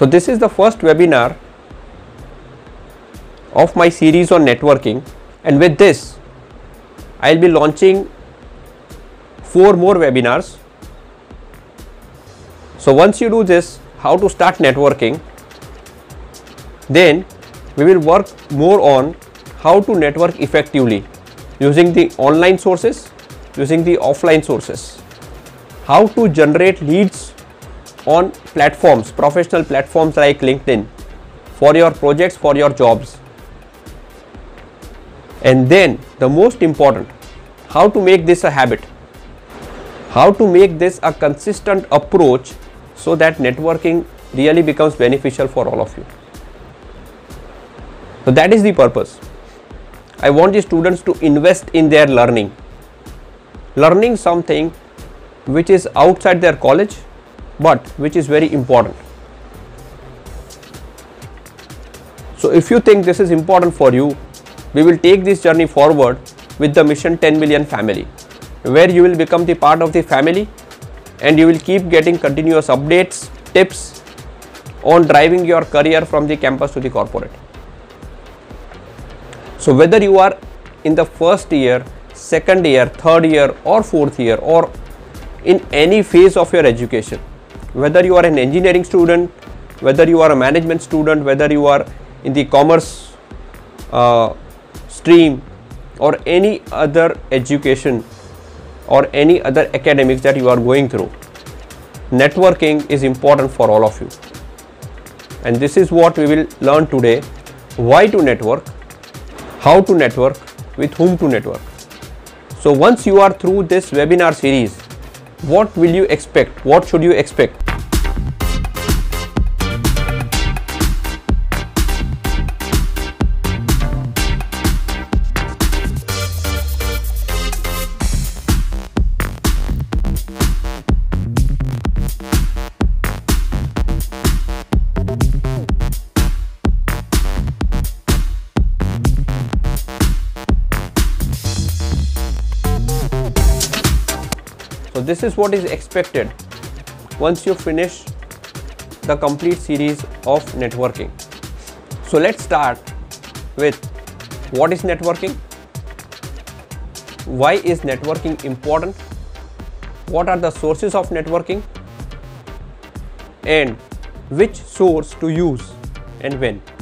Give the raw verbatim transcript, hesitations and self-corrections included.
So this is the first webinar of my series on networking, and with this I will be launching four more webinars. So once you do this, how to start networking, then we will work more on how to network effectively using the online sources, using the offline sources, how to generate leads on platforms, professional platforms like LinkedIn for your projects, for your jobs. And then the most important, how to make this a habit, how to make this a consistent approach so that networking really becomes beneficial for all of you. So that is the purpose. I want the students to invest in their learning, learning something which is outside their college but which is very important. So if you think this is important for you, we will take this journey forward with the Mission ten million Family, where you will become the part of the family and you will keep getting continuous updates, tips on driving your career from the campus to the corporate. So whether you are in the first year, second year, third year or fourth year, or in any phase of your education, whether you are an engineering student, whether you are a management student, whether you are in the commerce uh, stream or any other education or any other academics that you are going through, networking is important for all of you. And this is what we will learn today: why to network, how to network, with whom to network. So once you are through this webinar series, what will you expect? What should you expect? So this is what is expected once you finish the complete series of networking. So let's start with what is networking, why is networking important, what are the sources of networking, and which source to use and when.